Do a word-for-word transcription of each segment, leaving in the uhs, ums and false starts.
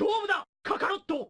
勝負だカカロット。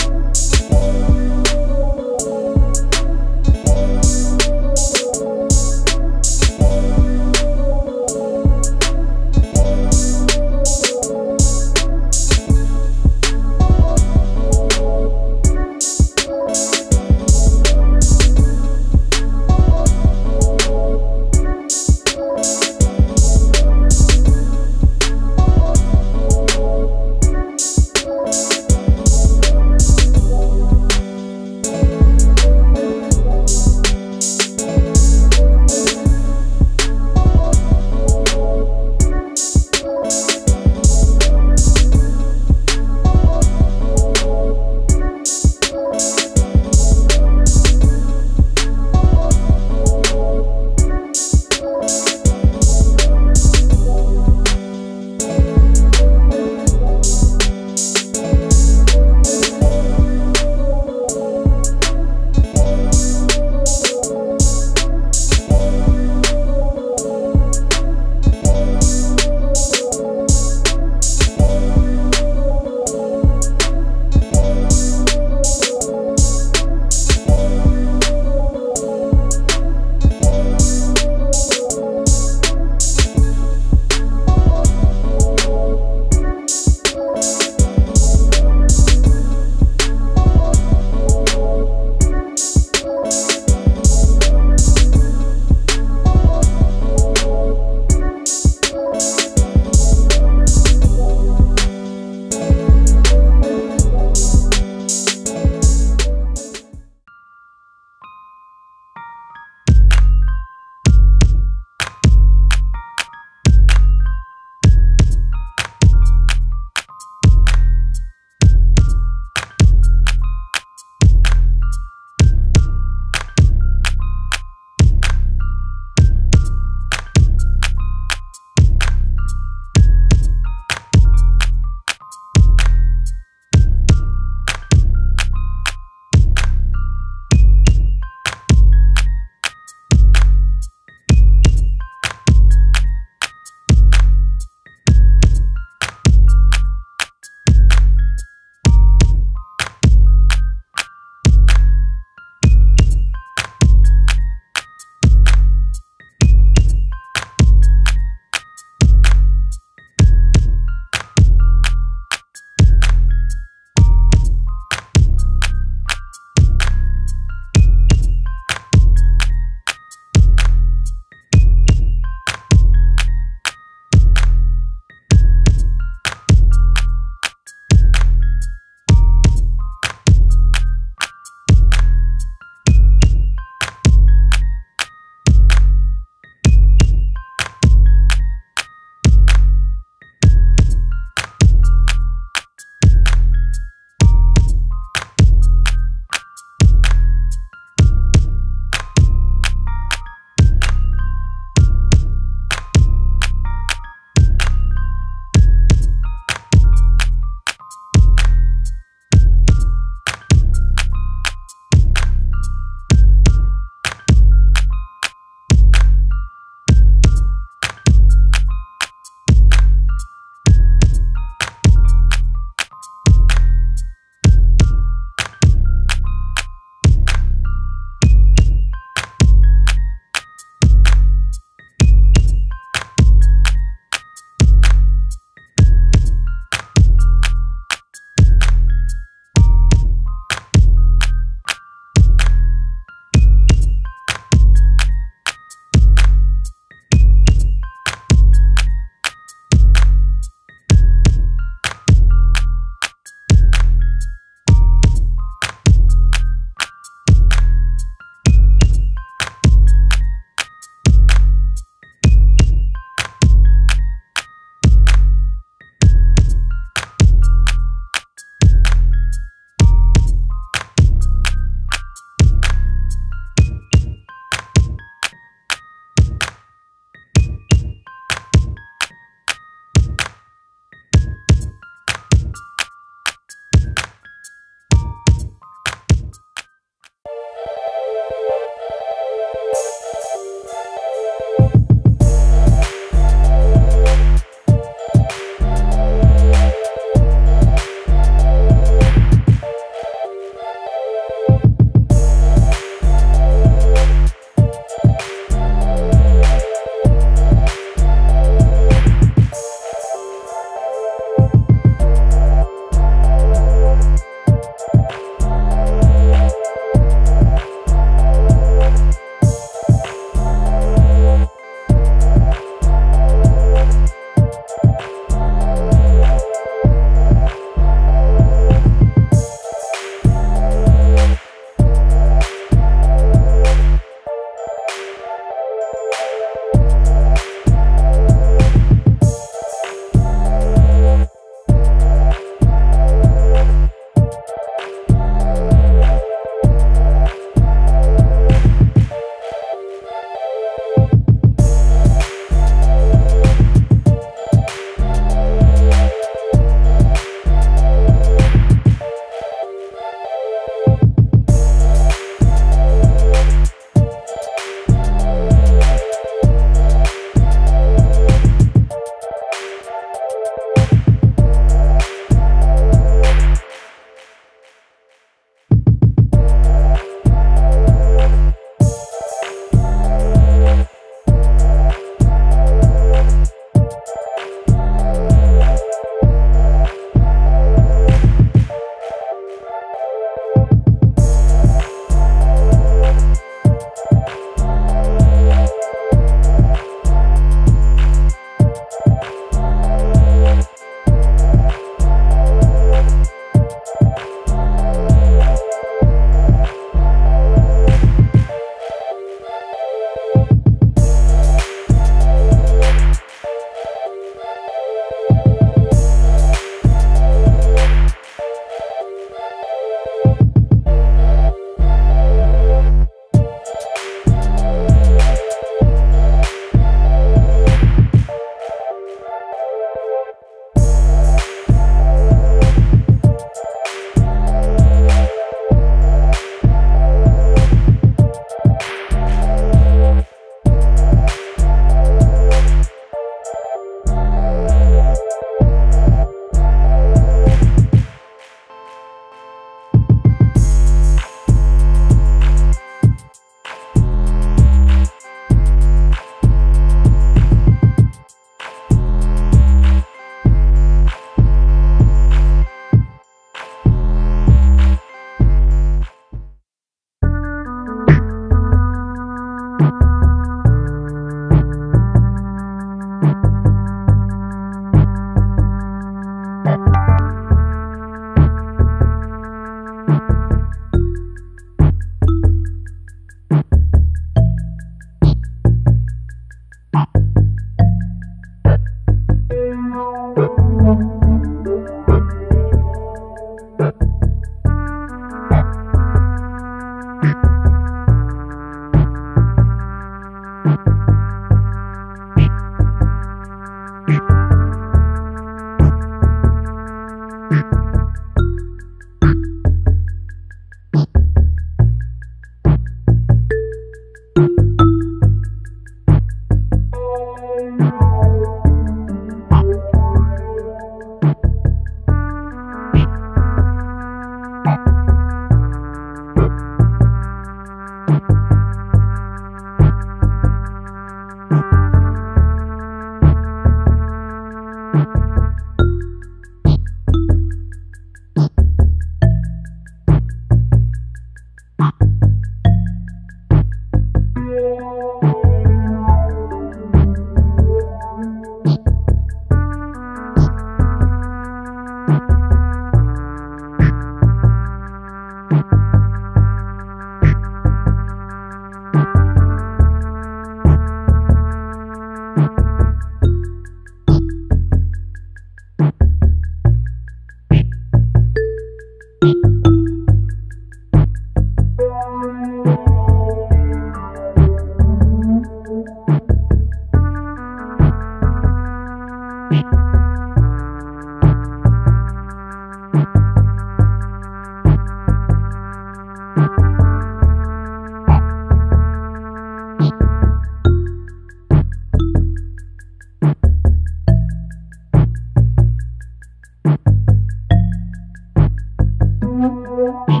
You